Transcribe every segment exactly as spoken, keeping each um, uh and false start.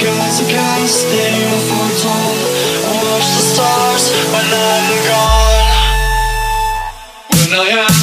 skies are cast, they are foretold. I watch the stars when I'm gone. When I am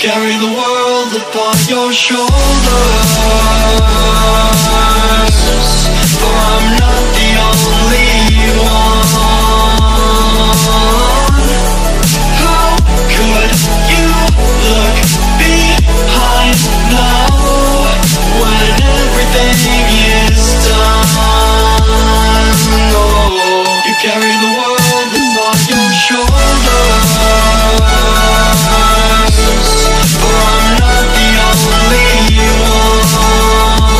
carry the world upon your shoulders, for I'm not the only one. How could you look behind now when everything is done? Oh, you carry the world upon your shoulders, for I'm not the only one.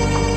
you.